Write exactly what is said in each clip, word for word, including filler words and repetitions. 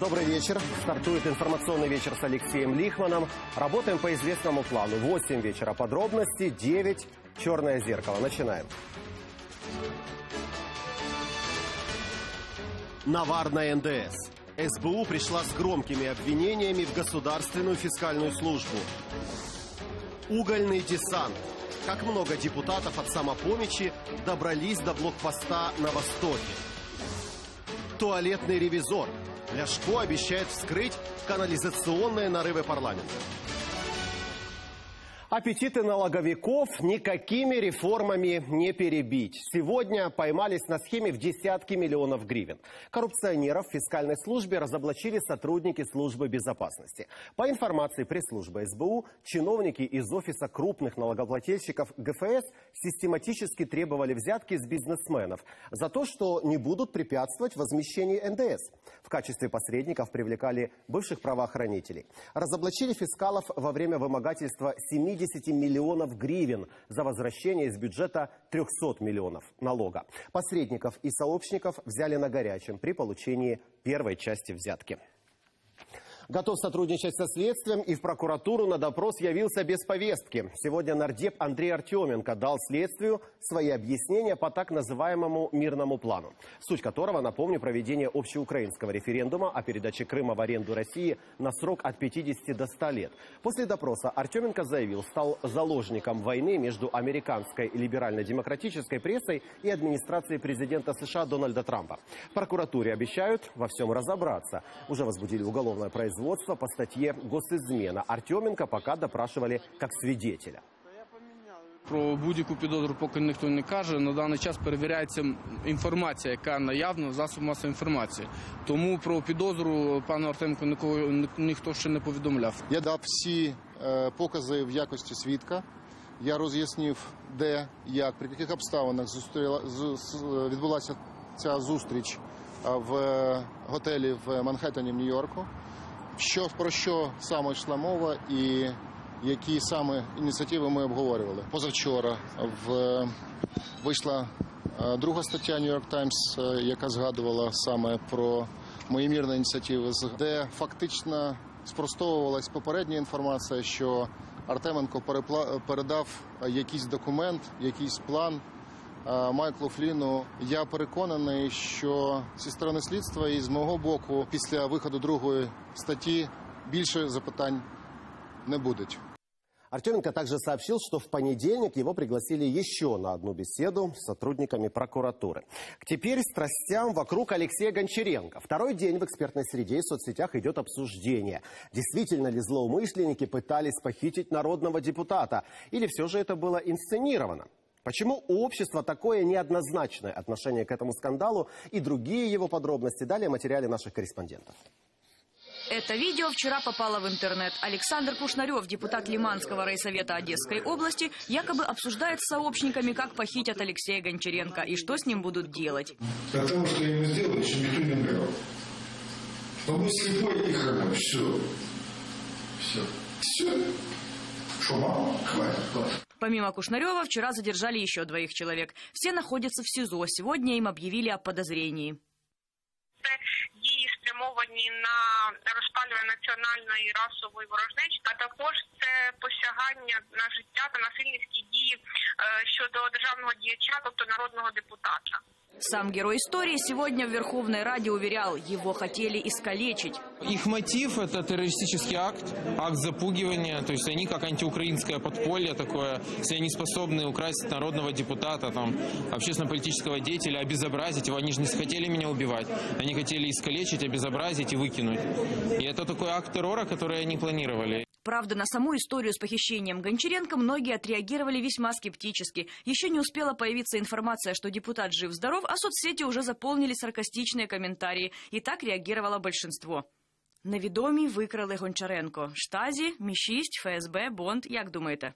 Добрый вечер. Стартует информационный вечер с Алексеем Лихманом. Работаем по известному плану. восемь вечера подробности, девять «Черное зеркало». Начинаем. Навар на эн дэ эс. эс бэ у пришла с громкими обвинениями в Государственную фискальную службу. Угольный десант. Как много депутатов от самопомощи добрались до блокпоста на Востоке. Туалетный ревизор. Ляшко обещает вскрыть канализационные нарывы парламента. Аппетиты налоговиков никакими реформами не перебить. Сегодня поймались на схеме в десятки миллионов гривен. Коррупционеров в фискальной службе разоблачили сотрудники службы безопасности. По информации пресс-службы эс бэ у, чиновники из офиса крупных налогоплательщиков гэ эф эс систематически требовали взятки с бизнесменов за то, что не будут препятствовать возмещению эн дэ эс. В качестве посредников привлекали бывших правоохранителей. Разоблачили фискалов во время вымогательства семидесяти миллионов гривен за возвращение из бюджета трёхсот миллионов налога. Посредников и сообщников взяли на горячем при получении первой части взятки. Готов сотрудничать со следствием, и в прокуратуру на допрос явился без повестки. Сегодня нардеп Андрей Артеменко дал следствию свои объяснения по так называемому мирному плану, суть которого, напомню, проведение общеукраинского референдума о передаче Крыма в аренду России на срок от пятидесяти до ста лет. После допроса Артеменко заявил, стал заложником войны между американской либерально-демократической прессой и администрацией президента США Дональда Трампа. В прокуратуре обещают во всем разобраться. Уже возбудили уголовное производство. Производство по статье «Госизмена». Артеменко пока допрашивали как свидетеля. Про будь-яку підозру поки ніхто не каже. На даний час перевіряється інформація, яка наявна в засобах масової інформації. Тому про підозру пану Артеменко ніхто ще не повідомляв. Я дав всі покази в якості свідка. Я роз'яснив, де, як, при яких обставинах відбулася ця зустріч в готелі в Манхеттені в Нью-Йорку. Що, про що саме йшла мова і які саме ініціативи ми обговорювали. Позавчора в... вийшла друга стаття «Нью-Йорк Таймс», яка згадувала саме про мої мирні ініціативи, де фактично спростовувалась попередня інформація, що Артеменко перепла... передав якийсь документ, якийсь план Майклу Фліну. Я переконаний, що зі сторони слідства і з мого боку після виходу другої статті більше запитань не буде. Артеменко также сообщил, что в понедельник его пригласили еще на одну беседу с сотрудниками прокуратуры. Теперь страстям вокруг Алексея Гончаренко. Второй день в экспертной среде и соцсетях идет обсуждение. Действительно ли злоумышленники пытались похитить народного депутата? Или все же это было инсценировано? Почему у общества такое неоднозначное отношение к этому скандалу и другие его подробности далее в материале наших корреспондентов. Это видео вчера попало в интернет. Александр Кушнарев, депутат Лиманского райсовета Одесской области, якобы обсуждает с сообщниками, как похитят Алексея Гончаренко и что с ним будут делать. От того, что я ему сделал, еще никто не умирал. Он был слепой и храм. Все. Все. Все. Шума. Хватит. Помимо Кушнарева, вчера задержали еще двоих человек. Все находятся в СИЗО. Сегодня им объявили о подозрении. Спрямовані на розпалювання національної і расової ворожнечі, а також це посягання на життя та насильницькі дії щодо державного діяча, тобто народного депутата. Сам герой истории сегодня в Верховной Раде уверял, его хотели искалечить. Их мотив – это террористический акт, акт запугивания. То есть они как антиукраинское подполье такое. Если они способны украсть народного депутата, общественно-политического деятеля, обезобразить его. Они же не хотели меня убивать. Они хотели искалечить, обезобразить и выкинуть. И это такой акт террора, который они планировали. Правда, на саму историю с похищением Гончаренко многие отреагировали весьма скептически. Еще не успела появиться информация, что депутат жив-здоров, а соцсети уже заполнили саркастичные комментарии. И так реагировало большинство. Невідомі викрали Гончаренко. Штазі, Мі шість, ФСБ, Бонд, як думаєте?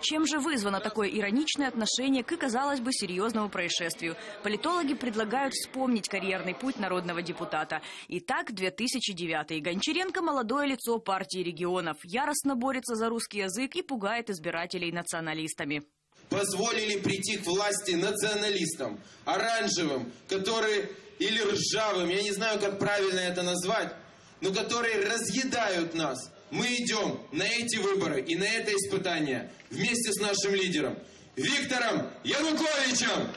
Чем же вызвано такое ироничное отношение к, казалось бы, серьезному происшествию? Политологи предлагают вспомнить карьерный путь народного депутата. Итак, две тысячи девятый. Гончаренко – молодое лицо партии регионов. Яростно борется за русский язык и пугает избирателей националистами. Позволили прийти к власти националистам, оранжевым, которые или ржавым, я не знаю, как правильно это назвать, но которые разъедают нас. Мы идем на эти выборы и на это испытание вместе с нашим лидером Виктором Януковичем.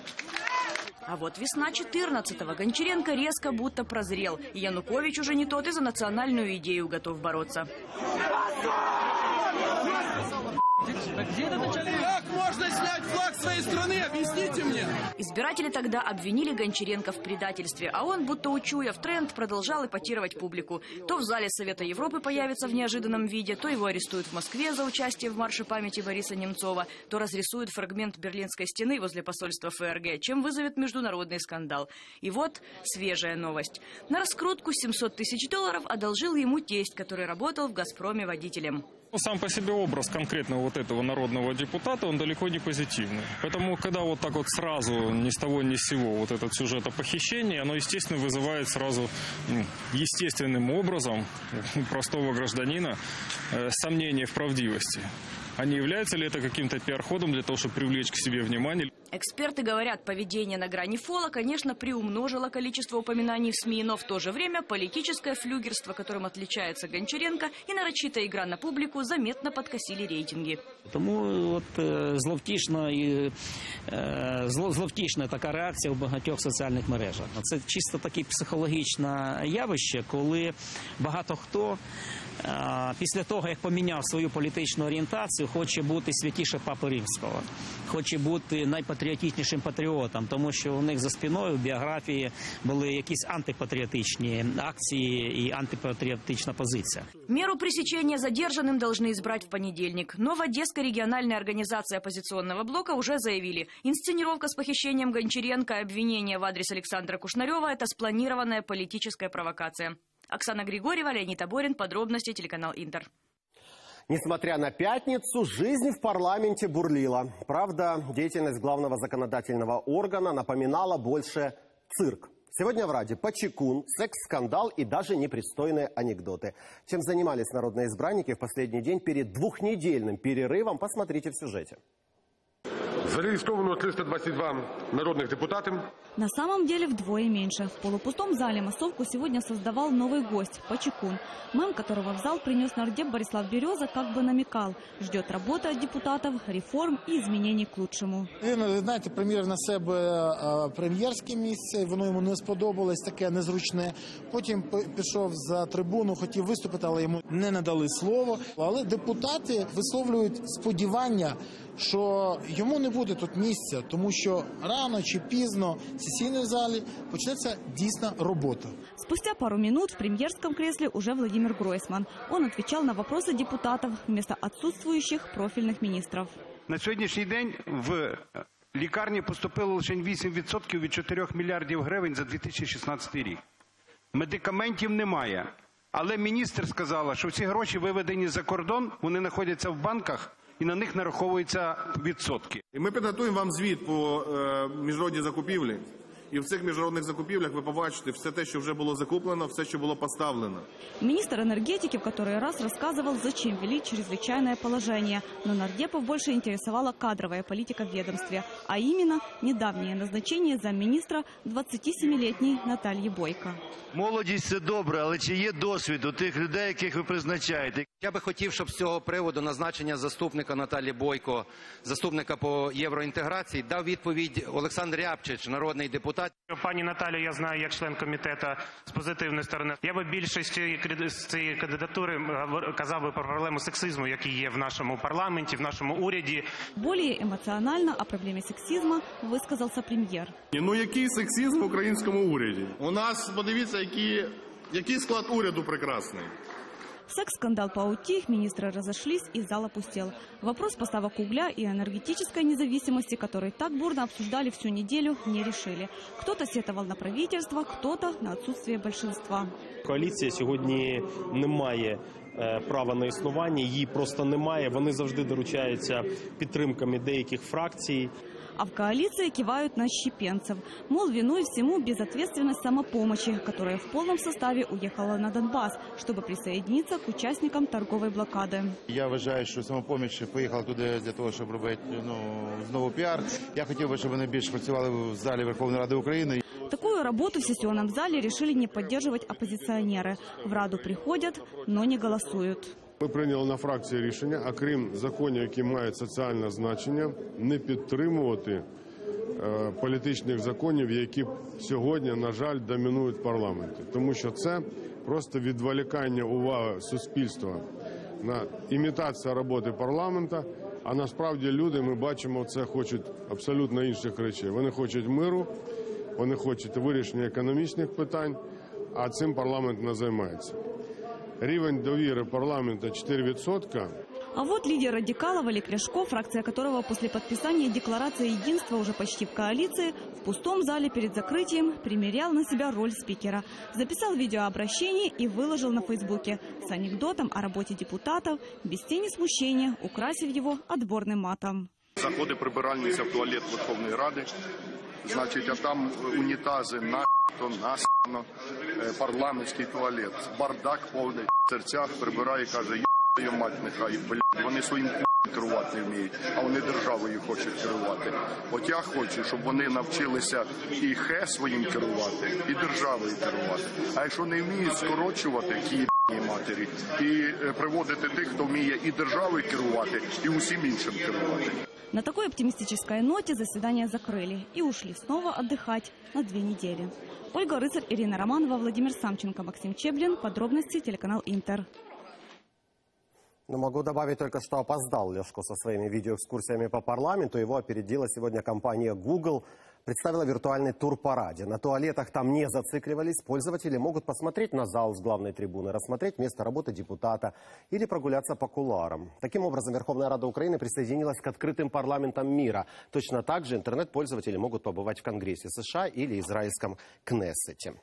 А вот весна четырнадцатого. Гончаренко резко будто прозрел. И Янукович уже не тот, и за национальную идею готов бороться. Как можно снять флаг своей страны? Объясните мне! Избиратели тогда обвинили Гончаренко в предательстве, а он, будто учуяв тренд, продолжал эпатировать публику. То в зале Совета Европы появится в неожиданном виде, то его арестуют в Москве за участие в марше памяти Бориса Немцова, то разрисуют фрагмент Берлинской стены возле посольства ФРГ, чем вызовет международный скандал. И вот свежая новость. На раскрутку семьсот тысяч долларов одолжил ему тесть, который работал в «Газпроме» водителем. Сам по себе образ конкретного вот этого народного депутата, он далеко не позитивный. Поэтому, когда вот так вот сразу, ни с того ни с сего, вот этот сюжет о похищении, оно, естественно, вызывает сразу естественным образом простого гражданина сомнения в правдивости. А не является ли это каким-то пиар-ходом для того, чтобы привлечь к себе внимание? Эксперты говорят, поведение на грани фола, конечно, приумножило количество упоминаний в СМИ, но в то же время политическое флюгерство, которым отличается Гончаренко, и нарочитая игра на публику заметно подкосили рейтинги. Тому от зловтішна і зловтішна така реакція в багатьох соціальних мережах. Це чисто таке психологічне явище, коли багато хто після того, як поміняв свою політичну орієнтацію, хоче бути святіше Папи Римського, хоче бути найпатріотичнішим патріотом, тому що у них за спиною в біографії були якісь антипатріотичні акції і антипатріотична позиція. Меру пресечения задержанным должны избрать в понедельник. Но в Одесской региональной организации оппозиционного блока уже заявили, инсценировка с похищением Гончаренко и обвинение в адрес Александра Кушнарева – это спланированная политическая провокация. Оксана Григорьева, Леонид Аборин. Подробности, телеканал «Интер». Несмотря на пятницу, жизнь в парламенте бурлила. Правда, деятельность главного законодательного органа напоминала больше цирк. Сегодня в Раде почекун, секс-скандал и даже непристойные анекдоты. Чем занимались народные избранники в последний день перед двухнедельным перерывом, посмотрите в сюжете. Зареєстровано триста двадцать два народных депутатов. На самом деле вдвое меньше. В полупустом зале массовку сегодня создавал новый гость – почекун. Мем, которого в зал принес нардеп Борислав Берёза, как бы намекал – ждет работа от депутатов, реформ и изменений к лучшему. Він, знаете, прем'єр на себе прем'єрське місце, воно йому не сподобалось, таке незручне. Потім пішов за трибуну, хотів виступити, але йому не надали слово. Але депутати висловлюють сподівання, що йому не буде тут місця, тому що рано чи пізно в сесійній залі почнеться дійсна робота. Спустя пару минут в премьерском кресле уже Владимир Гройсман. Он отвечал на вопросы депутатов вместо отсутствующих профильных министров. На сьогоднішній день в лікарні поступило лише вісім відсотків від чотирьох мільярдів гривень за дві тисячі шістнадцятий рік. Медикаментів немає, але міністр сказала, що всі гроші виведені за кордон, вони знаходяться в банках, і на них нараховуються відсотки. Ми підготуємо вам звіт по міжнародній закупівлі. І в цих міжнародних закупівлях ви побачите все те, що вже було закуплено, все, що було поставлено. Министр энергетики в который раз рассказывал, зачем ввели чрезвычайное положение. Но нардепов больше интересовала кадровая политика в ведомстве. А именно, недавнее назначение замминистра двадцятисемилетней Наталії Бойко. Молодість – це добре, але чи є досвід у тих людей, яких ви призначаєте? Я би хотів, щоб з цього приводу назначення заступника Наталії Бойко, заступника по євроінтеграції, дав відповідь Олександр Рябчич, народний депутат. Пані Наталію я знаю як член комітету з позитивної сторони. Я би більшість з цієї кандидатури казав би про проблему сексизму, який є в нашому парламенті, в нашому уряді. Более емоціонально о проблемі сексизму висказався прем'єр. Ну який сексизм в українському уряді? У нас, подивіться, який, який склад уряду прекрасний. Секс-скандал поутих, министры разошлись и зал опустел. Вопрос поставок угля и энергетической независимости, который так бурно обсуждали всю неделю, не решили. Кто-то сетовал на правительство, кто-то на отсутствие большинства. Коалиция сегодня не має права на існування, її просто немає. Вони завжди доручаються підтримками деяких фракцій. А в коалиции кивают на щепенцев. Мол, виной всему безответственность самопомощи, которая в полном составе уехала на Донбасс, чтобы присоединиться к участникам торговой блокады. Я вважаю, что самопомощь поехала туда для того, чтобы делать, ну, снова пиар. Я хотел бы, чтобы они больше работали в зале Верховной Рады Украины. Такую работу в сессионном зале решили не поддерживать оппозиционеры. В Раду приходят, но не голосуют. Ми прийняли на фракції рішення, а крім законів, які мають соціальне значення, не підтримувати е, політичних законів, які сьогодні, на жаль, домінують в парламенті. Тому що це просто відволікання уваги суспільства на імітацію роботи парламенту, а насправді люди, ми бачимо, це хочуть абсолютно інших речей. Вони хочуть миру, вони хочуть вирішення економічних питань, а цим парламент не займається. Рівень довіри парламента четыре процента. А вот лидер радикалов Олег Ляшко, фракция которого после подписания декларации единства уже почти в коалиции, в пустом зале перед закрытием примерял на себя роль спикера. Записал видеообращение и выложил на Фейсбуке с анекдотом о работе депутатов, без тени смущения, украсив его отборным матом. Заходы прибиральница в туалет Верховной Рады, значит, а там унитазы на... то насано парламентський туалет, бардак повний, в серцях прибирає, каже, й**ю мать нехай, блядь, вони своїм п**м керувати вміють, а вони державою хочуть керувати. От я хочу, щоб вони навчилися і хе своїм керувати, і державою керувати. А якщо не вміють скорочувати ті п**ні матері і приводити тих, хто вміє і державою керувати, і усім іншим керувати. На такой оптимистической ноте заседание закрыли и ушли снова отдыхать на две недели. Ольга Рыцарь, Ирина Романова, Владимир Самченко, Максим Чеблен. Подробности телеканал Интер. Но могу добавить только, что опоздал Ляшко со своими видеоэкскурсиями по парламенту. Его опередила сегодня компания Google. Представила виртуальный тур по Раде. На туалетах там не зацикливались. Пользователи могут посмотреть на зал с главной трибуны, рассмотреть место работы депутата или прогуляться по кулуарам. Таким образом, Верховная Рада Украины присоединилась к открытым парламентам мира. Точно так же интернет-пользователи могут побывать в Конгрессе США или израильском Кнессете.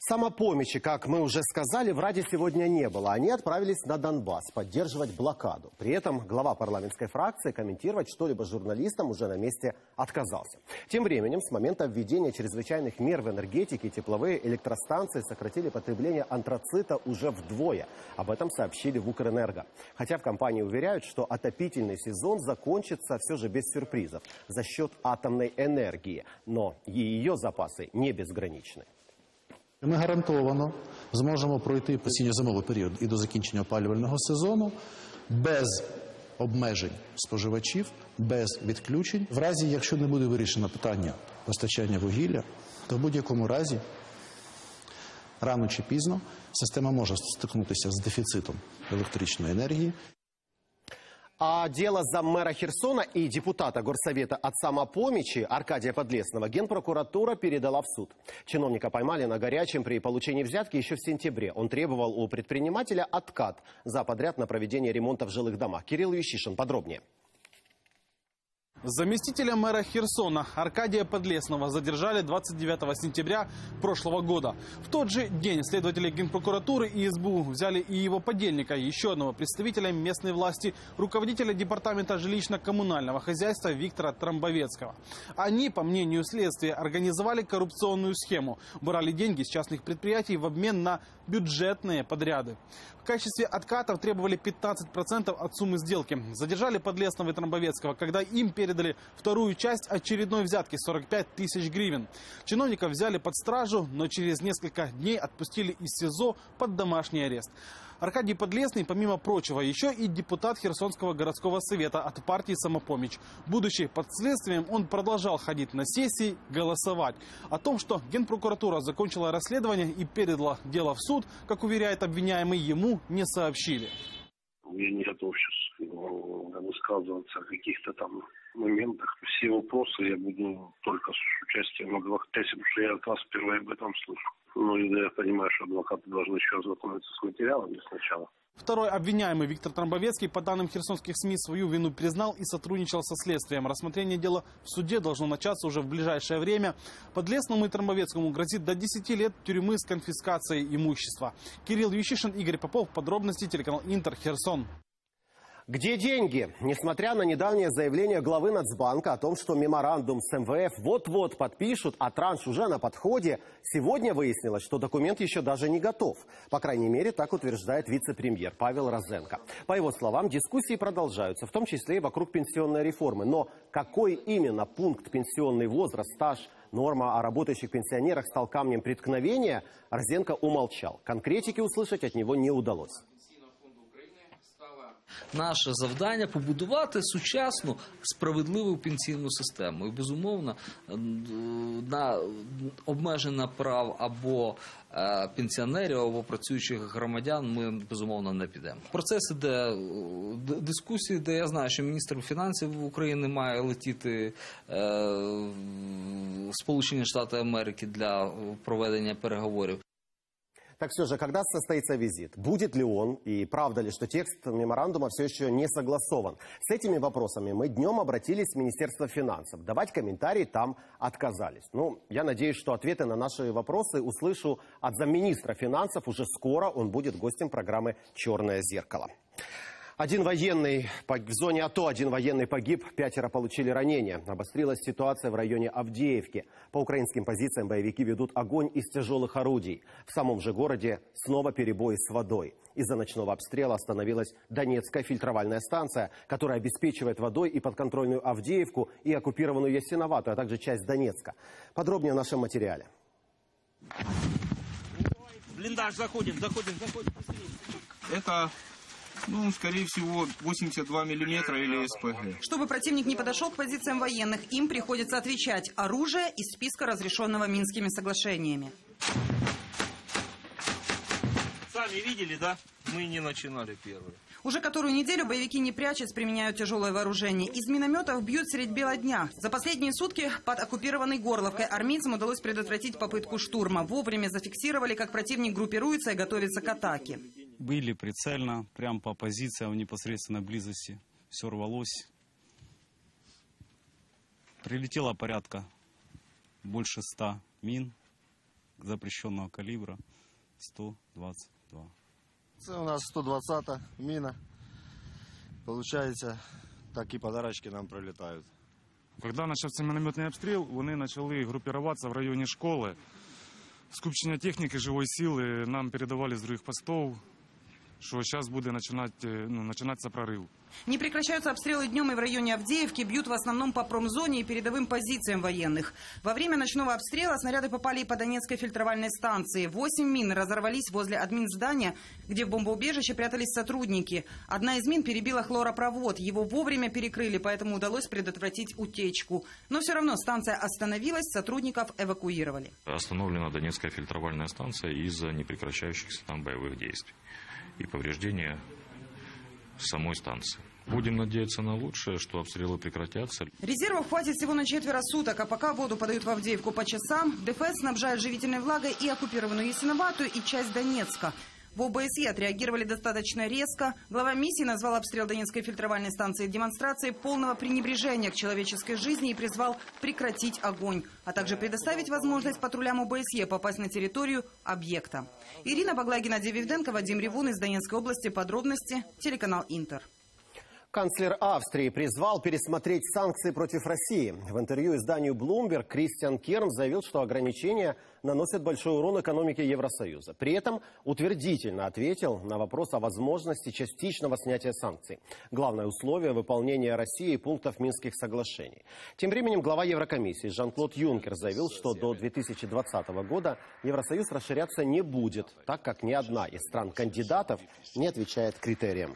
Самопомощи, как мы уже сказали, в Раде сегодня не было. Они отправились на Донбасс поддерживать блокаду. При этом глава парламентской фракции комментировать что-либо журналистам уже на месте отказался. Тем временем, с момента введения чрезвычайных мер в энергетике, тепловые электростанции сократили потребление антрацита уже вдвое. Об этом сообщили в Укрэнерго. Хотя в компании уверяют, что отопительный сезон закончится все же без сюрпризов за счет атомной энергии. Но ее запасы не безграничны. Ми гарантовано зможемо пройти осінньо-зимовий період і до закінчення опалювального сезону без обмежень споживачів, без відключень. В разі, якщо не буде вирішено питання постачання вугілля, то в будь-якому разі, рано чи пізно, система може стикнутися з дефіцитом електричної енергії. А дело заммэра Херсона и депутата Горсовета от Самопомощи Аркадия Подлесного Генпрокуратура передала в суд. Чиновника поймали на горячем при получении взятки еще в сентябре. Он требовал у предпринимателя откат за подряд на проведение ремонта в жилых домах. Кирилл Ющишин подробнее. Заместителя мэра Херсона Аркадия Подлесного задержали двадцать девятого сентября прошлого года. В тот же день следователи Генпрокуратуры и СБУ взяли и его подельника, еще одного представителя местной власти, руководителя департамента жилищно-коммунального хозяйства Виктора Трамбовецкого. Они, по мнению следствия, организовали коррупционную схему, брали деньги с частных предприятий в обмен на бюджетные подряды. В качестве откатов требовали пятнадцать процентов от суммы сделки. Задержали Подлесного и Трамбовецкого, когда им перед передали вторую часть очередной взятки – сорок пять тысяч гривен. Чиновника взяли под стражу, но через несколько дней отпустили из СИЗО под домашний арест. Аркадий Подлесный, помимо прочего, еще и депутат Херсонского городского совета от партии «Самопомощь». Будучи под следствием, он продолжал ходить на сессии, голосовать. О том, что Генпрокуратура закончила расследование и передала дело в суд, как уверяет обвиняемый, ему не сообщили. Я не готов сейчас высказываться о каких-то там моментах. Все вопросы я буду только с участием адвоката, потому что я от вас впервые об этом слышу. Ну, я понимаю, что адвокаты должны еще ознакомиться с материалами сначала. Второй обвиняемый Виктор Трамбовецкий, по данным херсонских СМИ, свою вину признал и сотрудничал со следствием. Рассмотрение дела в суде должно начаться уже в ближайшее время. Подлесному и Трамбовецкому грозит до десяти лет тюрьмы с конфискацией имущества. Кирилл Ющишин, Игорь Попов. Подробности телеканал Интер, Херсон. Где деньги? Несмотря на недавнее заявление главы Нацбанка о том, что меморандум с МВФ вот-вот подпишут, а транш уже на подходе, сегодня выяснилось, что документ еще даже не готов. По крайней мере, так утверждает вице-премьер Павел Розенко. По его словам, дискуссии продолжаются, в том числе и вокруг пенсионной реформы. Но какой именно пункт пенсионный возраст, стаж, норма о работающих пенсионерах стал камнем преткновения, Розенко умолчал. Конкретики услышать от него не удалось. Наше завдання – побудувати сучасну, справедливу пенсійну систему. І, безумовно, обмеження прав або пенсіонерів, або працюючих громадян ми, безумовно, не підемо. Процес іде дискусії, де я знаю, що міністром фінансів України має летіти в Сполучені Штати Америки для проведення переговорів. Так все же, когда состоится визит? Будет ли он? И правда ли, что текст меморандума все еще не согласован? С этими вопросами мы днем обратились в Министерство финансов. Давать комментарии там отказались. Ну, я надеюсь, что ответы на наши вопросы услышу от замминистра финансов. Уже скоро он будет гостем программы «Черное зеркало». Один военный в зоне АТО, один военный погиб, пятеро получили ранения. Обострилась ситуация в районе Авдеевки. По украинским позициям боевики ведут огонь из тяжелых орудий. В самом же городе снова перебои с водой. Из-за ночного обстрела остановилась Донецкая фильтровальная станция, которая обеспечивает водой и подконтрольную Авдеевку, и оккупированную Ясиноватую, а также часть Донецка. Подробнее в нашем материале. Блиндаж, заходим, заходим, заходим. Это... Ну, скорее всего, восемьдесят два миллиметра или СПГ. Чтобы противник не подошел к позициям военных, им приходится отвечать оружие из списка, разрешенного Минскими соглашениями. Сами видели, да? Мы не начинали первые. Уже которую неделю боевики, не прячась, применяют тяжелое вооружение. Из минометов бьют средь бела дня. За последние сутки под оккупированной Горловкой армейцам удалось предотвратить попытку штурма. Вовремя зафиксировали, как противник группируется и готовится к атаке. Были прицельно, прям по позициям в непосредственной близости. Все рвалось. Прилетело порядка больше ста мин запрещенного калибра сто двадцать два. У нас сто двадцатая мина. Получается, такие подарочки нам прилетают. Когда начался минометный обстрел, они начали группироваться в районе школы. Скупчение техники, живой силы нам передавали с других постов, что сейчас будет начинать, ну, начинаться прорыв. Не прекращаются обстрелы днем и в районе Авдеевки, бьют в основном по промзоне и передовым позициям военных. Во время ночного обстрела снаряды попали и по Донецкой фильтровальной станции. Восемь мин разорвались возле админздания, где в бомбоубежище прятались сотрудники. Одна из мин перебила хлоропровод. Его вовремя перекрыли, поэтому удалось предотвратить утечку. Но все равно станция остановилась, сотрудников эвакуировали. Остановлена Донецкая фильтровальная станция из-за непрекращающихся там боевых действий и повреждения самой станции. Будем надеяться на лучшее, что обстрелы прекратятся. Резервов хватит всего на четверо суток, а пока воду подают в Авдеевку по часам, ДФС снабжает живительной влагой и оккупированную Ясиноватую, и часть Донецка. В ОБСЕ отреагировали достаточно резко. Глава миссии назвал обстрел Донецкой фильтровальной станции демонстрацией полного пренебрежения к человеческой жизни и призвал прекратить огонь, а также предоставить возможность патрулям ОБСЕ попасть на территорию объекта. Ирина Баглай, Геннадий Вивденко, Вадим Ревун из Донецкой области. Подробности, телеканал «Интер». Канцлер Австрии призвал пересмотреть санкции против России. В интервью изданию Bloomberg Кристиан Керн заявил, что ограничения наносят большой урон экономике Евросоюза. При этом утвердительно ответил на вопрос о возможности частичного снятия санкций. Главное условие – выполнение России пунктов Минских соглашений. Тем временем глава Еврокомиссии Жан-Клод Юнкер заявил, что до две тысячи двадцатого года Евросоюз расширяться не будет, так как ни одна из стран-кандидатов не отвечает критериям.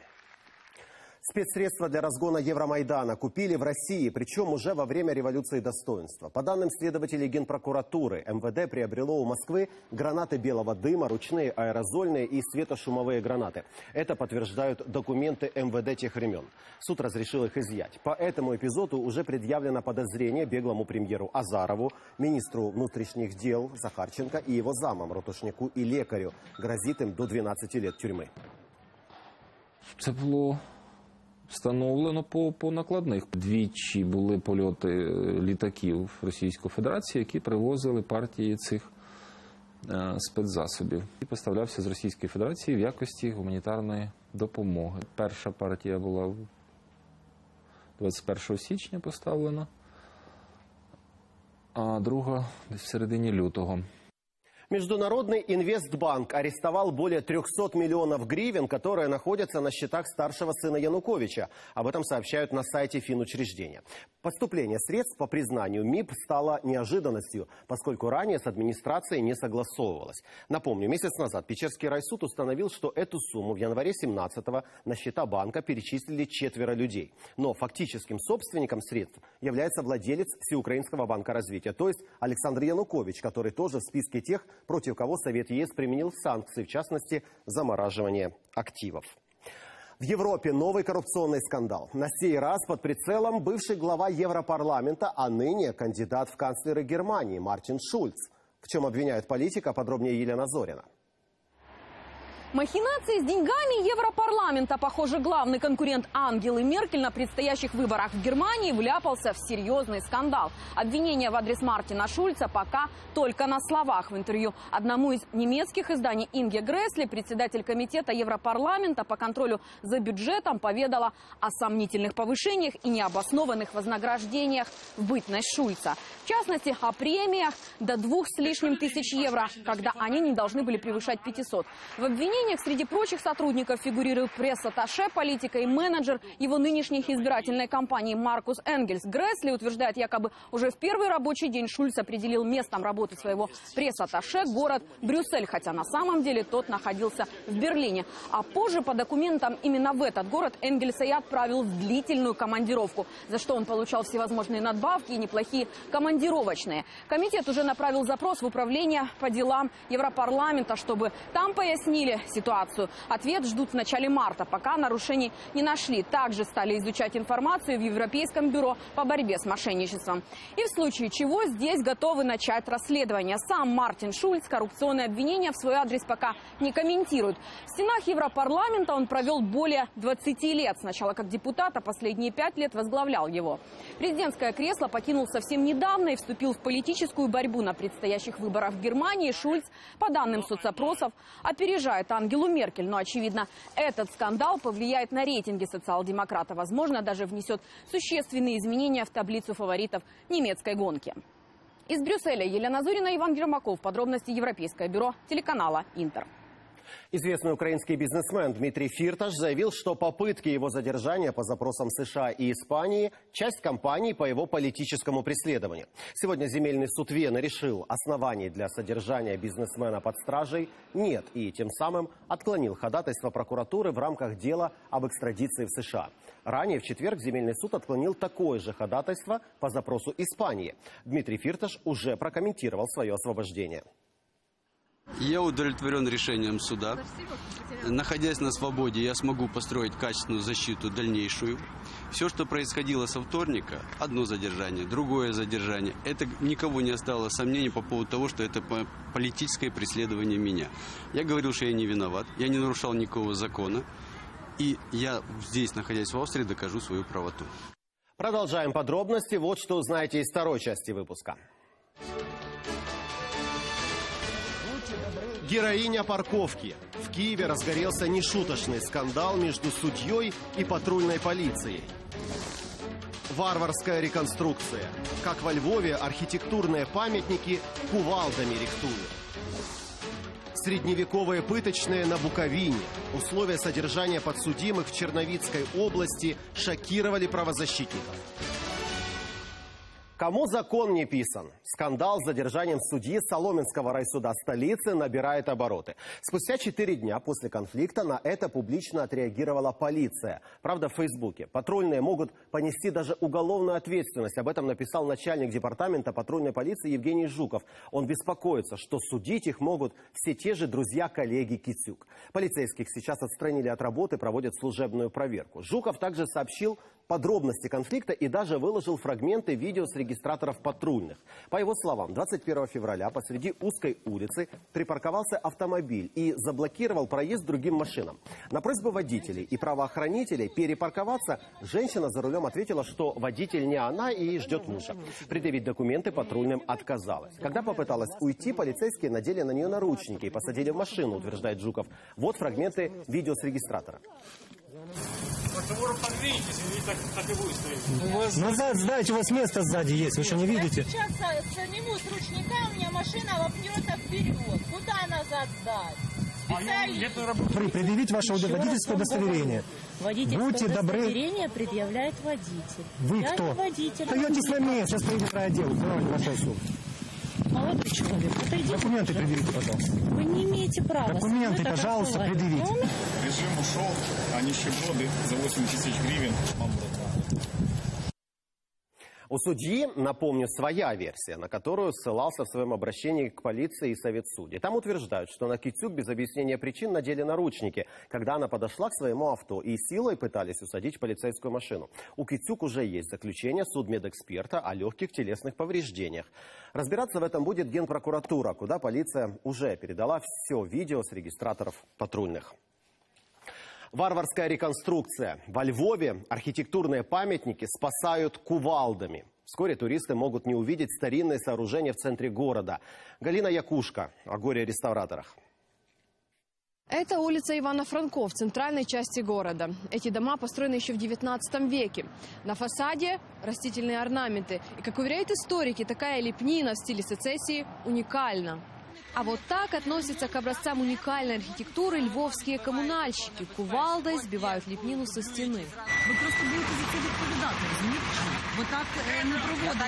Спецсредства для разгона Евромайдана купили в России, причем уже во время революции достоинства. По данным следователей Генпрокуратуры, МВД приобрело у Москвы гранаты белого дыма, ручные аэрозольные и светошумовые гранаты. Это подтверждают документы МВД тех времен. Суд разрешил их изъять. По этому эпизоду уже предъявлено подозрение беглому премьеру Азарову, министру внутренних дел Захарченко и его замам, ротушнику и лекарю. Грозит им до двенадцати лет тюрьмы. Тепло. Встановлено по, по накладних. Двічі були польоти літаків Російської Федерації, які привозили партії цих спецзасобів. І поставлявся з Російської Федерації в якості гуманітарної допомоги. Перша партія була двадцять першого січня поставлена, а друга в середині лютого. Международный инвестбанк арестовал более трёхсот миллионов гривен, которые находятся на счетах старшего сына Януковича. Об этом сообщают на сайте финучреждения. Поступление средств по признанию МИБ стало неожиданностью, поскольку ранее с администрацией не согласовывалось. Напомню, месяц назад Печерский райсуд установил, что эту сумму в январе семнадцатого на счета банка перечислили четверо людей. Но фактическим собственником средств является владелец Всеукраинского банка развития, то есть Александр Янукович, который тоже в списке тех, против кого Совет ЕС применил санкции, в частности, замораживание активов. В Европе новый коррупционный скандал. На сей раз под прицелом бывший глава Европарламента, а ныне кандидат в канцлеры Германии Мартин Шульц. В чем обвиняют политика, подробнее Елена Зорина. Махинации с деньгами Европарламента. Похоже, главный конкурент Ангелы Меркель на предстоящих выборах в Германии вляпался в серьезный скандал. Обвинения в адрес Мартина Шульца пока только на словах. В интервью одному из немецких изданий Инге Гресли председатель комитета Европарламента по контролю за бюджетом поведала о сомнительных повышениях и необоснованных вознаграждениях в бытность Шульца. В частности, о премиях до двух с лишним тысяч евро, когда они не должны были превышать пятисот. В обвинении среди прочих сотрудников фигурирует пресс-атташе политика и менеджер его нынешних избирательной кампании Маркус Энгельс. Гресли утверждает, якобы уже в первый рабочий день Шульц определил местом работы своего пресс-атташе город Брюссель, хотя на самом деле тот находился в Берлине. А позже по документам именно в этот город Энгельса и отправил в длительную командировку, за что он получал всевозможные надбавки и неплохие командировочные. Комитет уже направил запрос в управление по делам Европарламента, чтобы там пояснили ситуацию. Ответ ждут в начале марта, пока нарушений не нашли. Также стали изучать информацию в Европейском бюро по борьбе с мошенничеством. И в случае чего здесь готовы начать расследование. Сам Мартин Шульц коррупционные обвинения в свой адрес пока не комментирует. В стенах Европарламента он провел более двадцати лет. Сначала как депутат, а последние пять лет возглавлял его. Президентское кресло покинул совсем недавно и вступил в политическую борьбу на предстоящих выборах в Германии. Шульц, по данным соцопросов, опережает Ангелу Меркель. Но, очевидно, этот скандал повлияет на рейтинги социал-демократа. Возможно, даже внесет существенные изменения в таблицу фаворитов немецкой гонки. Из Брюсселя Елена Зорина, Иван Ермаков. Подробности Европейское бюро телеканала «Интер». Известный украинский бизнесмен Дмитрий Фирташ заявил, что попытки его задержания по запросам США и Испании – часть кампании по его политическому преследованию. Сегодня земельный суд Вены решил, оснований для содержания бизнесмена под стражей нет, и тем самым отклонил ходатайство прокуратуры в рамках дела об экстрадиции в США. Ранее в четверг земельный суд отклонил такое же ходатайство по запросу Испании. Дмитрий Фирташ уже прокомментировал свое освобождение. Я удовлетворен решением суда. Находясь на свободе, я смогу построить качественную защиту дальнейшую. Все, что происходило со вторника, одно задержание, другое задержание. Это никого не оставило сомнений по поводу того, что это политическое преследование меня. Я говорил, что я не виноват, я не нарушал никакого закона. И я здесь, находясь в Австрии, докажу свою правоту. Продолжаем подробности. Вот что узнаете из второй части выпуска. Героиня парковки. В Киеве разгорелся нешуточный скандал между судьей и патрульной полицией. Варварская реконструкция. Как во Львове архитектурные памятники кувалдами рихтуют. Средневековые пыточные на Буковине. Условия содержания подсудимых в Черновицкой области шокировали правозащитников. Кому закон не писан? Скандал с задержанием судьи Соломенского райсуда столицы набирает обороты. Спустя четыре дня после конфликта на это публично отреагировала полиция. Правда, в Фейсбуке. Патрульные могут понести даже уголовную ответственность. Об этом написал начальник департамента патрульной полиции Евгений Жуков. Он беспокоится, что судить их могут все те же друзья-коллеги Кицюк. Полицейских сейчас отстранили от работы, проводят служебную проверку. Жуков также сообщил подробности конфликта и даже выложил фрагменты видео с регистрацией регистраторов патрульных. По его словам, двадцать первого февраля посреди узкой улицы припарковался автомобиль и заблокировал проезд другим машинам. На просьбу водителей и правоохранителей перепарковаться женщина за рулем ответила, что водитель не она и ждет мужа. Предъявить документы патрульным отказалась. Когда попыталась уйти, полицейские надели на нее наручники и посадили в машину, утверждает Жуков. Вот фрагменты видео с регистратора. Назад сдайте, у вас место сзади есть, вы что не видите? Я сейчас сниму с ручника, у меня машина вопнется вперед. Куда назад сдать? Предъявить ваше водительское удостоверение. Будьте добры. Удостоверение предъявляет водитель. Вы кто? Остаетесь на месте, сейчас приедет райотдел. Молодой человек, отойдите. Документы предъявите, пожалуйста. Вы не имеете права. Документы, пожалуйста, предъявите. Режим ушел, а нищеброды за восемь тысяч гривен. У судьи, напомню, своя версия, на которую ссылался в своем обращении к полиции и Совет судей. Там утверждают, что на Кицюк без объяснения причин надели наручники, когда она подошла к своему авто и силой пытались усадить полицейскую машину. У Кицюк уже есть заключение судмедэксперта о легких телесных повреждениях. Разбираться в этом будет Генпрокуратура, куда полиция уже передала все видео с регистраторов патрульных. Варварская реконструкция. Во Львове архитектурные памятники спасают кувалдами. Вскоре туристы могут не увидеть старинные сооружения в центре города. Галина Якушка о горе-реставраторах. Это улица Ивана Франко в центральной части города. Эти дома построены еще в девятнадцатом веке. На фасаде растительные орнаменты. И, как уверяют историки, такая лепнина в стиле сецессии уникальна. А вот так относятся к образцам уникальной архитектуры львовские коммунальщики. Кувалдой сбивают лепнину со стены. Вы просто будете за это отвечать, понимаете? Вот так не проводятся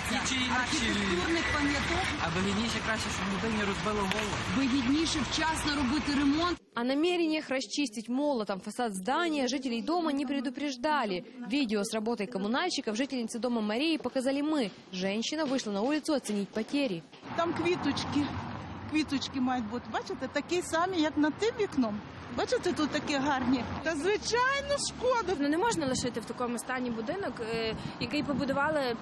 архітектурних пам'яток. А вигідніше краще, щоб ніби не розбило голову. Вигідніше вчасно робити ремонт. О намерениях расчистить молотом фасад здания жителей дома не предупреждали. Видео с работой коммунальщиков жительницы дома Марии показали мы. Женщина вышла на улицу оценить потери. Там квіточки. Квіточки мають бути, бачите, такі самі, як над тим вікном. Бачите, тут такі гарні. Та звичайно шкода. Ну, не можна лишити в такому стані будинок, який побудували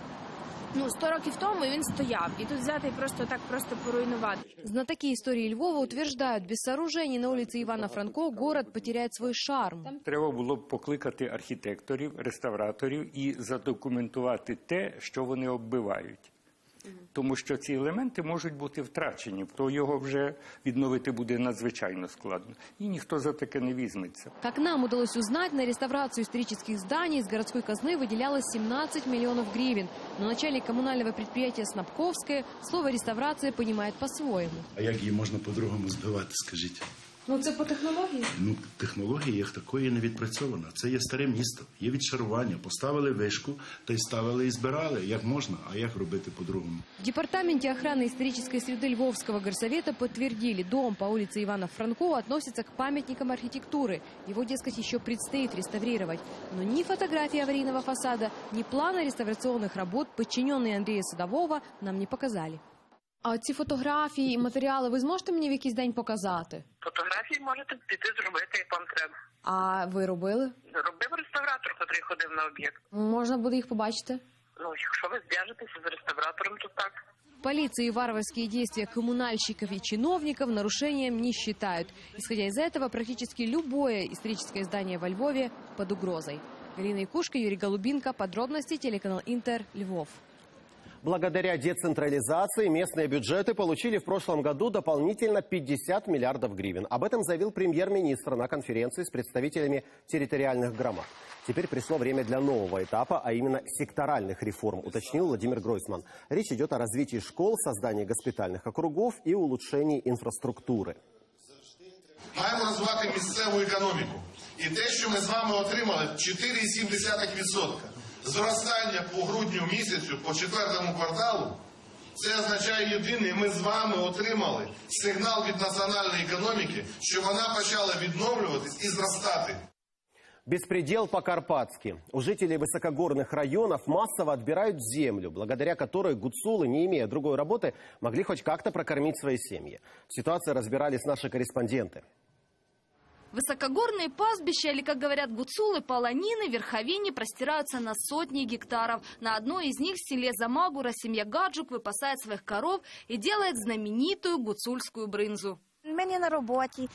ну, сто років тому, і він стояв. І тут взяти і просто так просто поруйнувати. Знатоки історії Львова утверждають, без сооружений на вулиці Івана Франко город потеряє свій шарм. Треба було б покликати архітекторів, реставраторів і задокументувати те, що вони оббивають. Тому що ці елементи можуть бути втрачені, то його вже відновити буде надзвичайно складно. І ніхто за таке не візьметься. Як нам удалось узнать, на реставрацию исторических зданий из городской казны выделялось семнадцать миллионов гривен. Но начальник коммунального предприятия Снапковское слово «реставрация» понимает по-своему. А як її можна по-другому збивати, скажіть? Ну, це по технології? Ну, технології як такої не відпрацьовано. Це є старе місто, є відшарування. Поставили вишку, та й ставили і збирали, як можна, а як робити по-другому. В департаменте охраны исторической среды Львовского горсовета подтвердили, дом по улице Ивана Франко относится к памятникам архитектуры. Его, дескать, еще предстоит реставрировать. Но ни фотографии аварийного фасада, ни плана реставрационных работ подчиненные Андрея Садового нам не показали. А ці фотографії і матеріали ви зможете мені в якийсь день показати? Фотографії можете піти зробити, як вам треба. А ви робили? Робив реставратор, який ходив на об'єкт. Можна буде їх побачити? Ну, якщо ви зв'яжетеся з реставратором, то так. Полиция и варварские действия коммунальщиков и чиновников нарушением не считают. Исходя из этого, практически любое историческое здание во Львове под угрозой. Галина Якушка, Юрий Голубинко. Подробности телеканал Интер, Львов. Благодаря децентрализации местные бюджеты получили в прошлом году дополнительно пятьдесят миллиардов гривен. Об этом заявил премьер-министр на конференции с представителями территориальных громад. Теперь пришло время для нового этапа, а именно секторальных реформ, уточнил Владимир Гройсман. Речь идет о развитии школ, создании госпитальных округов и улучшении инфраструктуры. Маємо розвивати місцеву економіку. І те, що ми з вами отримали чотири цілих сім десятих відсотка. Зростання по грудню місяцю, по четвертому кварталу, це означає єдине, ми з вами отримали сигнал від національної економіки, що вона почала відновлюватись і зростати. Беспредел по-карпатски. У жителей высокогорных районов массово отбирают землю, благодаря которой гуцулы, не имея другой работы, могли хоть как-то прокормить свои семьи. В ситуации разбирались наши корреспонденты. Высокогорные пастбища, или, как говорят гуцулы, полонины в Верховине простираются на сотни гектаров. На одной из них в селе Замагура семья Гаджук выпасает своих коров и делает знаменитую гуцульскую брынзу. Мы не на работе.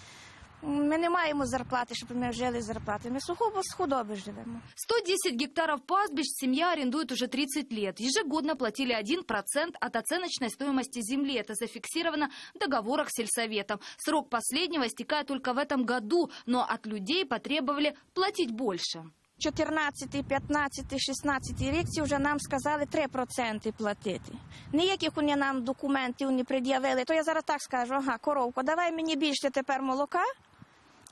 Ми не маємо зарплати, щоб ми жили з зарплати. Ми сухо з худоби живемо. сто десять гектаров пастбищ семья арендует уже тридцать лет. Ежегодно платили один процент от оценочной стоимости земли. Это зафиксировано в договорах с сельсоветом. Срок последнего истекает только в этом году, но от людей потребовали платить больше. чотирнадцятий, п'ятнадцятий, шістнадцятий рік вже нам сказали три проценти платити. Ніяких вони нам документів не пред'явили. То я зараз так скажу: ага, коровку, давай мені більше тепер молока,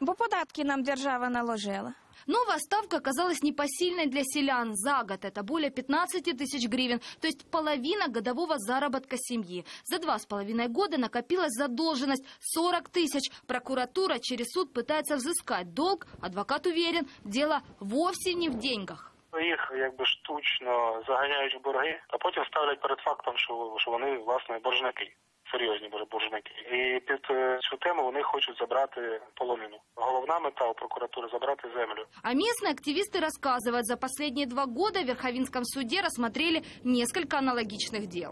бо податки нам держава наложила. Новая ставка оказалась непосильной для селян. За год это более пятнадцати тысяч гривен, то есть половина годового заработка семьи. За два с половиной года накопилась задолженность сорок тысяч. Прокуратура через суд пытается взыскать долг. Адвокат уверен, дело вовсе не в деньгах. Їх якби штучно загоняють в борги, а потім ставлять перед фактом, що, що вони, власне, боржники. Серйозні боржники. І під цю тему вони хочуть забрати полонину. Головна мета у прокуратури – забрати землю. А местные активисты рассказывают, за последние два года в Верховинском суде рассмотрели несколько аналогичных дел.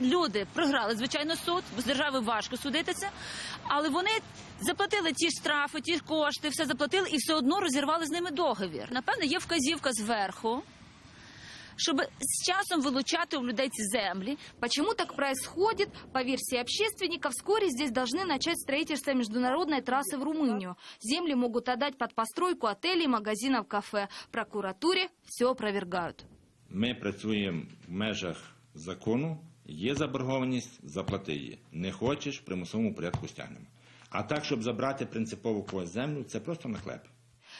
Люди програли, звичайно, суд, бо з держави важко судитися, але вони заплатили ті штрафи, ті кошти, все заплатили і все одно розірвали з ними договір. Напевно, є вказівка зверху, щоб с часом вылучать у людей эти земли. Почему так происходит? По версии общественников, вскоре здесь должны начать строительство международной трассы в Румынию. Земли могут отдать под постройку отелей, магазинов, кафе. В прокуратуре все опровергают. Мы працюємо в межах закону. Є заборгованість, заплати її. Не хочеш, в примусовому порядку стягнемо. А так, щоб забрати принципову когось землю, це просто нахлеб.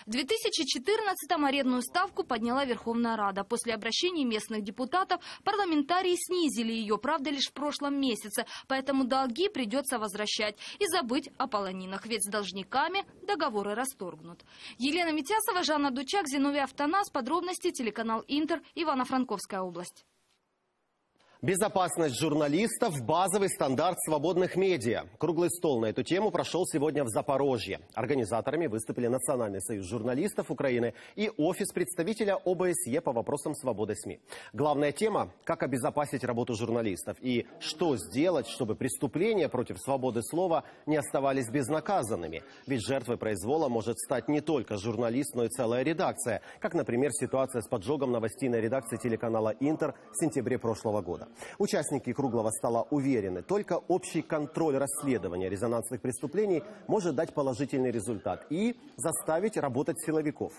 В две тысячи четырнадцатом арендную ставку подняла Верховная Рада. После обращений местных депутатов парламентарии снизили ее, правда, лишь в прошлом месяце. Поэтому долги придется возвращать и забыть о полонинах, ведь с должниками договоры расторгнут. Елена Митясова, Жанна Дучак, Зиновий Автонас. Подробности телеканал Интер, Ивано-Франковская область. Безопасность журналистов – базовый стандарт свободных медиа. Круглый стол на эту тему прошел сегодня в Запорожье. Организаторами выступили Национальный союз журналистов Украины и офис представителя ОБСЕ по вопросам свободы СМИ. Главная тема – как обезопасить работу журналистов и что сделать, чтобы преступления против свободы слова не оставались безнаказанными. Ведь жертвой произвола может стать не только журналист, но и целая редакция. Как, например, ситуация с поджогом новостной редакции телеканала «Интер» в сентябре прошлого года. Участники круглого стола уверены, только общий контроль расследования резонансных преступлений может дать положительный результат и заставить работать силовиков.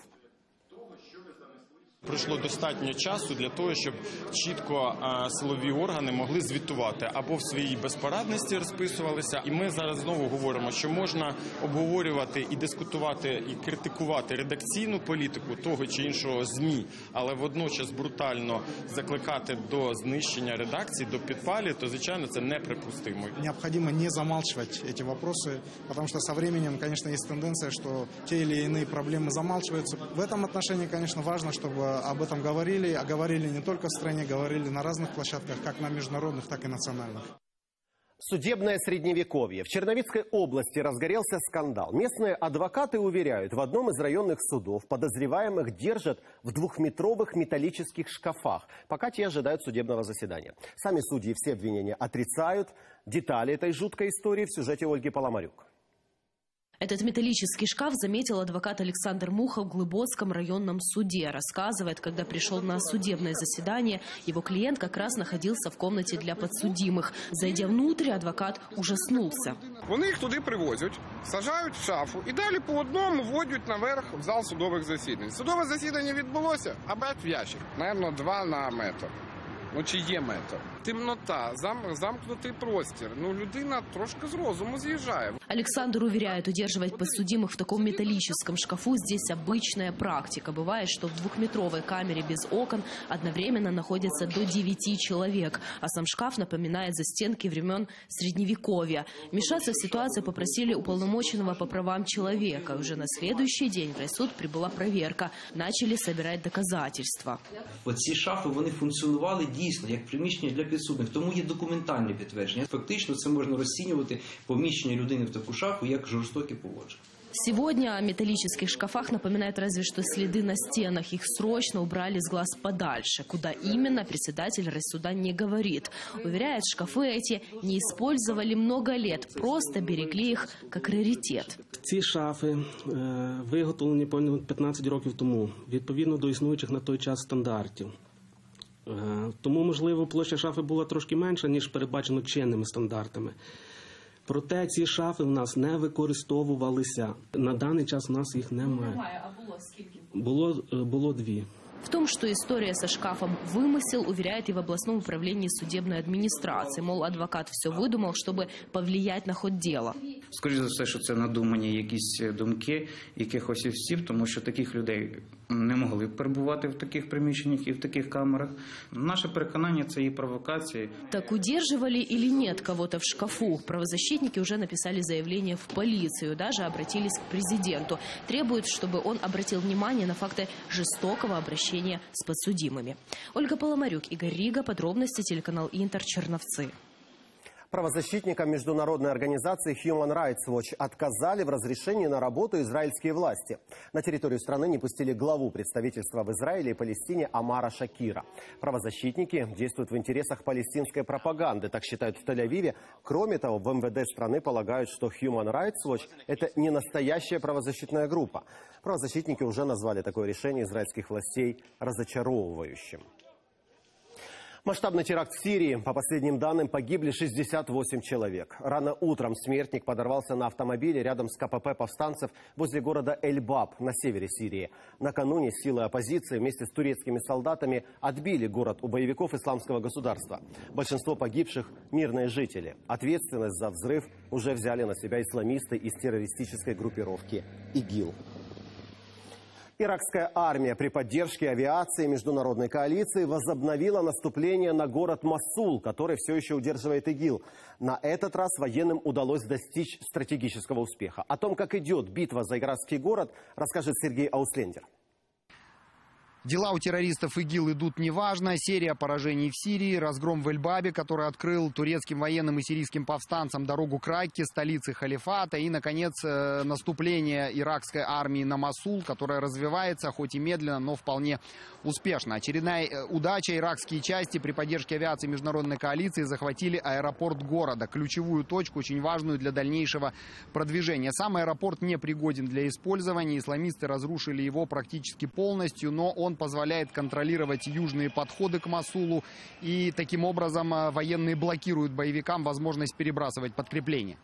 Пройшло достатньо часу для того, щоб чітко силові органи могли звітувати. Або в своїй безпорадності розписувалися. І ми зараз знову говоримо, що можна обговорювати і дискутувати, і критикувати редакційну політику того чи іншого ЗМІ, але водночас брутально закликати до знищення редакцій, до підпалів, то, звичайно, це неприпустимо. Необхідно не замалчувати ці питання, тому що з часом, звісно, є тенденція, що ті чи інші проблеми замалчуються. В цьому відношенні, звісно, важливо, щоб об этом говорили, а говорили не только в стране, говорили на разных площадках, как на международных, так и национальных. Судебное средневековье. В Черновицкой области разгорелся скандал. Местные адвокаты уверяют, в одном из районных судов подозреваемых держат в двухметровых металлических шкафах, пока те ожидают судебного заседания. Сами судьи все обвинения отрицают. Детали этой жуткой истории в сюжете Ольги Паламарюк. Этот металлический шкаф заметил адвокат Александр Муха в Глыбоцком районном суде. Рассказывает, когда пришел на судебное заседание, его клиент как раз находился в комнате для подсудимых. Зайдя внутрь, адвокат ужаснулся. Вони їх туди привозять, сажають в шафу і далі по одному водять наверх в зал судових засідань. Судове засідання відбулося, а бать в ящик. Наверно, два на метр. Ну, чи є метр. Темнота, зам, замкнутий простір. Ну, людина трошки з розуму з'їжджає. Александр уверяет, удерживать подсудимых в таком металлическом шкафу здесь обычная практика. Бывает, что в двухметровой камере без окон одновременно находятся до девяти человек. А сам шкаф напоминает застенки времен Средневековья. Вмешаться в ситуацию попросили уполномоченного по правам человека. Уже на следующий день в райсуд прибыла проверка. Начали собирать доказательства. Вот эти шафы, они функционировали дійсно, як приміщення для підсудних, тому є документальне підтвердження. Фактично, це можна розцінювати поміщення людини в таку шафу як жорстоке поводження. Сегодня о металлических шкафах напоминают разве что следы на стенах. Их срочно убрали с глаз подальше. Куда именно, председатель Россуда не говорит. Уверяет, шкафы эти не использовали много лет, просто берегли их как раритет. Ці шафи э, виготовлені понад п'ятнадцять років тому, відповідно до існуючих на той час стандартів. Э, тому, можливо, площа шафи була трошки менша, ніж передбачено чинними стандартами. Проте ці шафи в нас не використовувалися. На даний час у нас їх немає. Немає, а було скільки? Було, було дві. В том, что история со шкафом вымысел, уверяет и в областном управлении судебной администрации. Мол, адвокат все выдумал, чтобы повлиять на ход дела. Скоріше за все, що це надумані якісь думки якихось осіб, тому що таких людей не могли перебувати в таких приміщеннях і в таких камерах. Наше переконання – це і провокації. Так удерживали или нет кого-то в шкафу? Правозащитники уже написали заявление в полицию, даже обратились к президенту. Требуют, чтобы он обратил внимание на факты жестокого обращения с подсудимыми. Ольга Поломарюк, Игорь Рига, подробности, телеканал Интер, Черновцы. Правозащитникам международной организации Human Rights Watch отказали в разрешении на работу израильские власти. На территорию страны не пустили главу представительства в Израиле и Палестине Амара Шакира. Правозащитники действуют в интересах палестинской пропаганды, так считают в Тель-Авиве. Кроме того, в эм вэ дэ страны полагают, что Human Rights Watch – это не настоящая правозащитная группа. Правозащитники уже назвали такое решение израильских властей разочаровывающим. Масштабный теракт в Сирии. По последним данным, погибли шестьдесят восемь человек. Рано утром смертник подорвался на автомобиле рядом с ка пэ пэ повстанцев возле города Эль-Баб на севере Сирии. Накануне силы оппозиции вместе с турецкими солдатами отбили город у боевиков Исламского государства. Большинство погибших – мирные жители. Ответственность за взрыв уже взяли на себя исламисты из террористической группировки ИГИЛ. Иракская армия при поддержке авиации международной коалиции возобновила наступление на город Мосул, который все еще удерживает ИГИЛ. На этот раз военным удалось достичь стратегического успеха. О том, как идет битва за иракский город, расскажет Сергей Ауслендер. Дела у террористов ИГИЛ идут неважно. Серия поражений в Сирии, разгром в Эль-Бабе, который открыл турецким военным и сирийским повстанцам дорогу к Ракке, столице халифата. И, наконец, наступление иракской армии на Мосул, которое развивается, хоть и медленно, но вполне успешно. Очередная удача. Иракские части при поддержке авиации международной коалиции захватили аэропорт города. Ключевую точку, очень важную для дальнейшего продвижения. Сам аэропорт не пригоден для использования. Исламисты разрушили его практически полностью, но он позволяет контролировать южные подходы к Мосулу, и таким образом военные блокируют боевикам возможность перебрасывать подкрепления.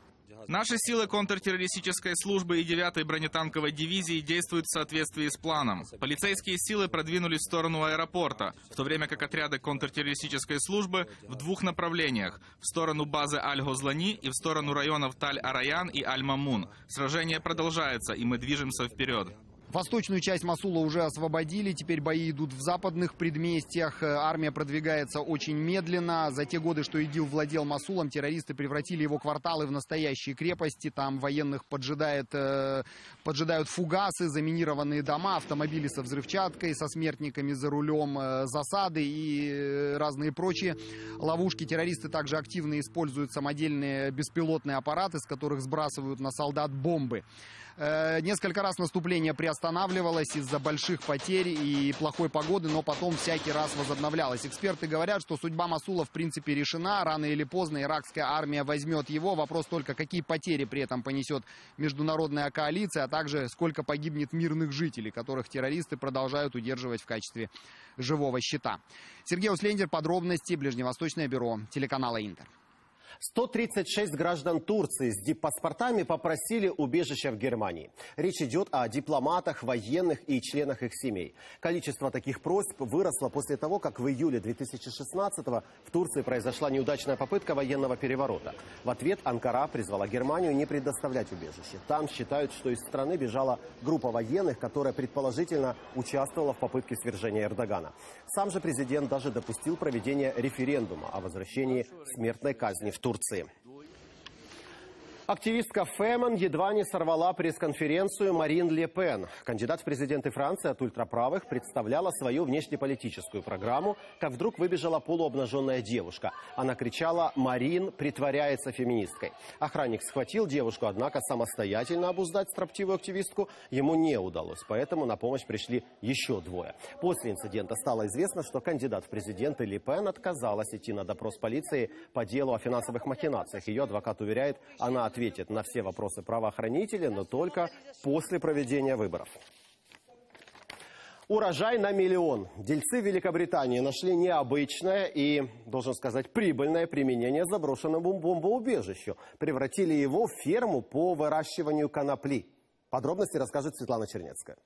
Наши силы контртеррористической службы и девятой бронетанковой дивизии действуют в соответствии с планом. Полицейские силы продвинулись в сторону аэропорта, в то время как отряды контртеррористической службы в двух направлениях – в сторону базы Аль-Гозлани и в сторону районов Таль-Араян и Аль-Мамун. Сражение продолжается, и мы движемся вперед. Восточную часть Мосула уже освободили, теперь бои идут в западных предместьях, армия продвигается очень медленно. За те годы, что ИГИЛ владел Мосулом, террористы превратили его кварталы в настоящие крепости, там военных поджидает, поджидают фугасы, заминированные дома, автомобили со взрывчаткой, со смертниками за рулем, засады и разные прочие ловушки. Террористы также активно используют самодельные беспилотные аппараты, с которых сбрасывают на солдат бомбы. Несколько раз наступление приостанавливалось из-за больших потерь и плохой погоды, но потом всякий раз возобновлялось. Эксперты говорят, что судьба Мосула в принципе решена. Рано или поздно иракская армия возьмет его. Вопрос только, какие потери при этом понесет международная коалиция, а также сколько погибнет мирных жителей, которых террористы продолжают удерживать в качестве живого щита. Сергей Услендер, подробности, Ближневосточное бюро телеканала Интер. сто тридцать шесть граждан Турции с диппаспортами попросили убежища в Германии. Речь идет о дипломатах, военных и членах их семей. Количество таких просьб выросло после того, как в июле две тысячи шестнадцатого в Турции произошла неудачная попытка военного переворота. В ответ Анкара призвала Германию не предоставлять убежище. Там считают, что из страны бежала группа военных, которая предположительно участвовала в попытке свержения Эрдогана. Сам же президент даже допустил проведение референдума о возвращении смертной казни в Турции. Активистка Фемон едва не сорвала пресс-конференцию Марин Ле Пен. Кандидат в президенты Франции от ультраправых представляла свою внешнеполитическую программу, как вдруг выбежала полуобнаженная девушка. Она кричала: «Марин притворяется феминисткой». Охранник схватил девушку, однако самостоятельно обуздать строптивую активистку ему не удалось. Поэтому на помощь пришли еще двое. После инцидента стало известно, что кандидат в президенты Ле Пен отказалась идти на допрос полиции по делу о финансовых махинациях. Ее адвокат уверяет, она ответит на все вопросы правоохранителей, но только после проведения выборов. Урожай на миллион. Дельцы Великобритании нашли необычное и, должен сказать, прибыльное применение заброшенному бомбоубежищу. Превратили его в ферму по выращиванию конопли. Подробности расскажет Светлана Чернецкая.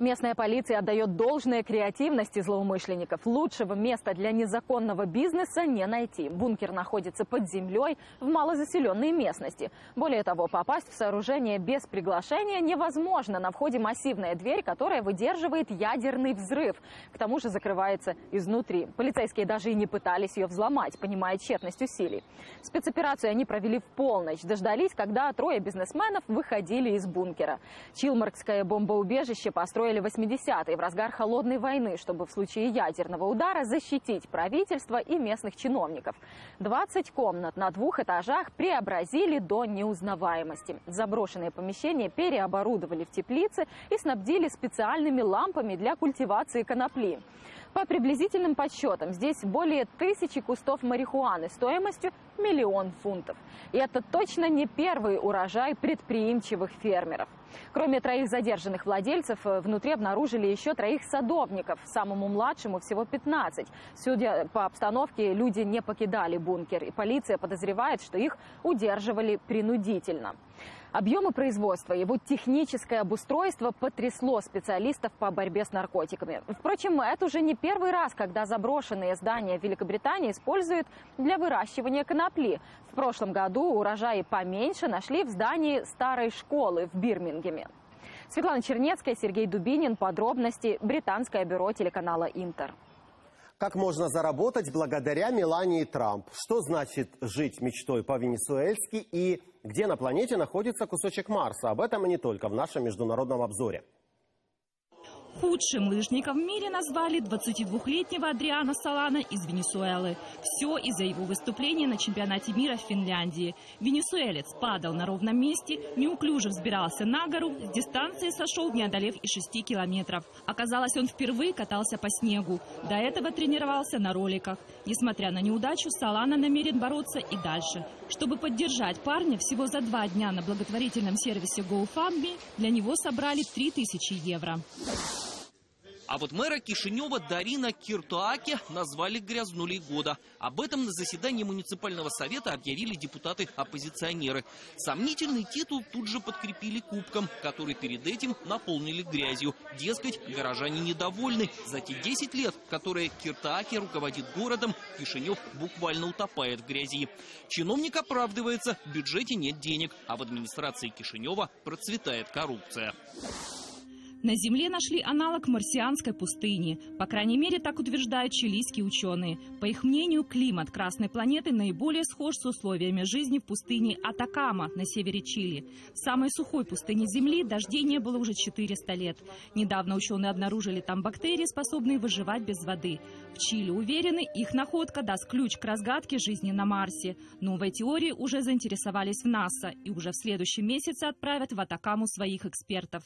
Местная полиция отдает должное креативности злоумышленников. Лучшего места для незаконного бизнеса не найти. Бункер находится под землей в малозаселенной местности. Более того, попасть в сооружение без приглашения невозможно. На входе массивная дверь, которая выдерживает ядерный взрыв. К тому же закрывается изнутри. Полицейские даже и не пытались ее взломать, понимая тщетность усилий. Спецоперацию они провели в полночь. Дождались, когда трое бизнесменов выходили из бункера. Чилмаркское бомбоубежище построено восьмидесятые, в разгар холодной войны, чтобы в случае ядерного удара защитить правительство и местных чиновников. двадцать комнат на двух этажах преобразили до неузнаваемости. Заброшенные помещения переоборудовали в теплицы и снабдили специальными лампами для культивации конопли. По приблизительным подсчетам, здесь более тысячи кустов марихуаны стоимостью миллион фунтов. И это точно не первый урожай предприимчивых фермеров. Кроме троих задержанных владельцев, внутри обнаружили еще троих садовников. Самому младшему всего пятнадцать. Судя по обстановке, люди не покидали бункер. И полиция подозревает, что их удерживали принудительно. Объемы производства, его техническое обустройство потрясло специалистов по борьбе с наркотиками. Впрочем, это уже не первый раз, когда заброшенные здания Великобритании используют для выращивания конопли. В прошлом году урожаи поменьше нашли в здании старой школы в Бирмингеме. Светлана Чернецкая, Сергей Дубинин. Подробности. Британское бюро телеканала «Интер». Как можно заработать благодаря Мелании Трамп? Что значит жить мечтой по-венесуэльски и где на планете находится кусочек Марса? Об этом и не только в нашем международном обзоре. Худшим лыжником в мире назвали двадцатидвухлетнего Адриана Солана из Венесуэлы. Все из-за его выступления на чемпионате мира в Финляндии. Венесуэлец падал на ровном месте, неуклюже взбирался на гору, с дистанции сошел, не одолев и шести километров. Оказалось, он впервые катался по снегу. До этого тренировался на роликах. Несмотря на неудачу, Солана намерен бороться и дальше. Чтобы поддержать парня, всего за два дня на благотворительном сервисе GoFundMe для него собрали три тысячи евро. А вот мэра Кишинева Дарина Киртуаке назвали грязнулей года. Об этом на заседании муниципального совета объявили депутаты-оппозиционеры. Сомнительный титул тут же подкрепили кубком, который перед этим наполнили грязью. Дескать, горожане недовольны. За те десять лет, которые Киртуаке руководит городом, Кишинев буквально утопает в грязи. Чиновник оправдывается, в бюджете нет денег, а в администрации Кишинева процветает коррупция. На Земле нашли аналог марсианской пустыни. По крайней мере, так утверждают чилийские ученые. По их мнению, климат красной планеты наиболее схож с условиями жизни в пустыне Атакама на севере Чили. В самой сухой пустыне Земли дождей не было уже четыреста лет. Недавно ученые обнаружили там бактерии, способные выживать без воды. В Чили уверены, их находка даст ключ к разгадке жизни на Марсе. Новой теории уже заинтересовались в НАСА и уже в следующем месяце отправят в Атакаму своих экспертов.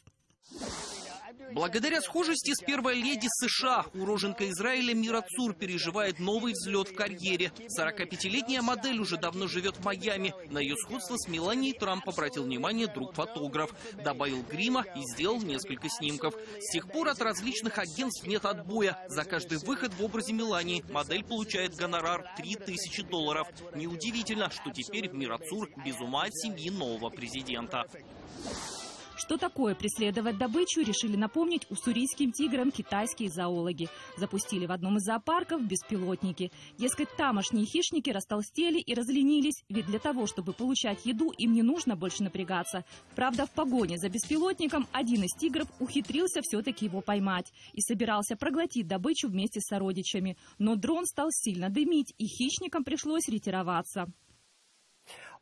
Благодаря схожести с первой леди США, уроженка Израиля Мира Цур переживает новый взлет в карьере. сорокапятилетняя модель уже давно живет в Майами. На ее сходство с Меланией Трамп обратил внимание друг-фотограф. Добавил грима и сделал несколько снимков. С тех пор от различных агентств нет отбоя. За каждый выход в образе Мелании модель получает гонорар три тысячи долларов. Неудивительно, что теперь Мира Цур без ума от семьи нового президента. Что такое преследовать добычу, решили напомнить уссурийским тиграм китайские зоологи. Запустили в одном из зоопарков беспилотники. Дескать, тамошние хищники растолстели и разленились, ведь для того, чтобы получать еду, им не нужно больше напрягаться. Правда, в погоне за беспилотником один из тигров ухитрился все-таки его поймать и собирался проглотить добычу вместе с сородичами. Но дрон стал сильно дымить, и хищникам пришлось ретироваться.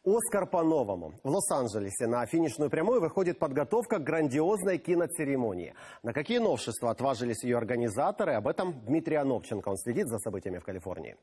«Оскар по-новому». В Лос-Анджелесе на финишную прямую выходит подготовка к грандиозной киноцеремонии. На какие новшества отважились ее организаторы? Об этом Дмитрий Анопченко. Он следит за событиями в Калифорнии.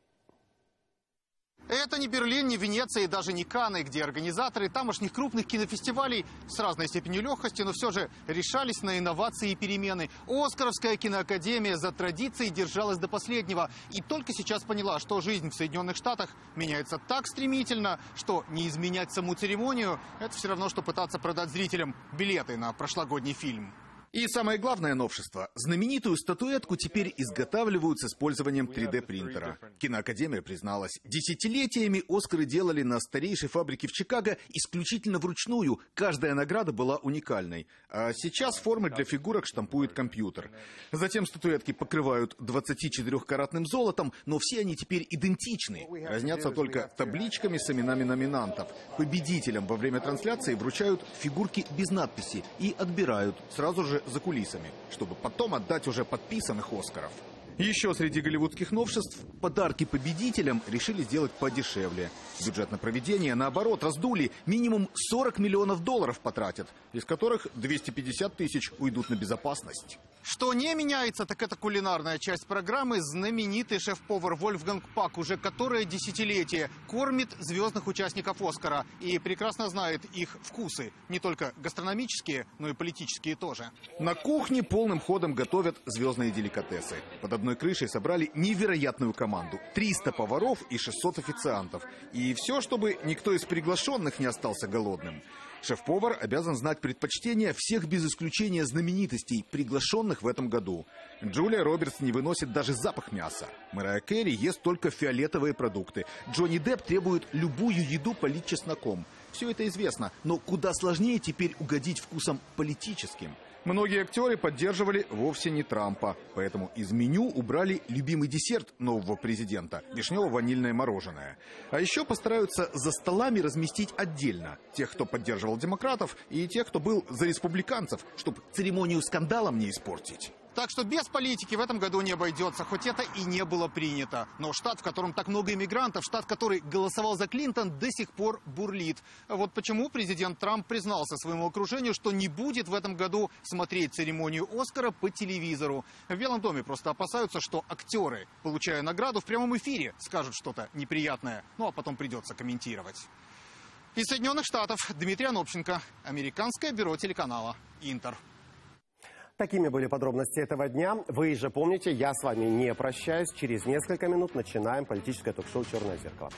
Это не Берлин, не Венеция и даже не Канны, где организаторы тамошних крупных кинофестивалей с разной степенью легкости, но все же решались на инновации и перемены. Оскаровская киноакадемия за традицией держалась до последнего. И только сейчас поняла, что жизнь в Соединенных Штатах меняется так стремительно, что не изменять саму церемонию – это все равно, что пытаться продать зрителям билеты на прошлогодний фильм. И самое главное новшество. Знаменитую статуэтку теперь изготавливают с использованием три дэ принтера. Киноакадемия призналась, десятилетиями «Оскары» делали на старейшей фабрике в Чикаго исключительно вручную. Каждая награда была уникальной. А сейчас формы для фигурок штампует компьютер. Затем статуэтки покрывают двадцатичетырёхкаратным золотом, но все они теперь идентичны. Разнятся только табличками с именами номинантов. Победителям во время трансляции вручают фигурки без надписи и отбирают сразу же за кулисами, чтобы потом отдать уже подписанных «Оскаров». Еще среди голливудских новшеств подарки победителям решили сделать подешевле. Бюджет на проведение, наоборот, раздули. Минимум сорок миллионов долларов потратят, из которых двести пятьдесят тысяч уйдут на безопасность. Что не меняется, так это кулинарная часть программы. Знаменитый шеф-повар Вольфганг Пак уже которое десятилетие кормит звездных участников «Оскара» и прекрасно знает их вкусы. Не только гастрономические, но и политические тоже. На кухне полным ходом готовят звездные деликатесы. Под одной крышей собрали невероятную команду. триста поваров и шестьсот официантов. И все, чтобы никто из приглашенных не остался голодным. Шеф-повар обязан знать предпочтения всех без исключения знаменитостей, приглашенных в этом году. Джулия Робертс не выносит даже запах мяса. Мэрайя Керри ест только фиолетовые продукты. Джонни Депп требует любую еду полить чесноком. Все это известно, но куда сложнее теперь угодить вкусам политическим. Многие актеры поддерживали вовсе не Трампа. Поэтому из меню убрали любимый десерт нового президента – вишнево-ванильное мороженое. А еще постараются за столами разместить отдельно тех, кто поддерживал демократов, и тех, кто был за республиканцев, чтобы церемонию скандалом не испортить. Так что без политики в этом году не обойдется, хоть это и не было принято. Но штат, в котором так много иммигрантов, штат, который голосовал за Клинтон, до сих пор бурлит. Вот почему президент Трамп признался своему окружению, что не будет в этом году смотреть церемонию «Оскара» по телевизору. В Белом доме просто опасаются, что актеры, получая награду, в прямом эфире скажут что-то неприятное. Ну а потом придется комментировать. Из Соединенных Штатов Дмитрий Анопченко, Американское бюро телеканала «Интер». Такими были подробности этого дня. Вы же помните, я с вами не прощаюсь. Через несколько минут начинаем политическое ток-шоу «Черное зеркало».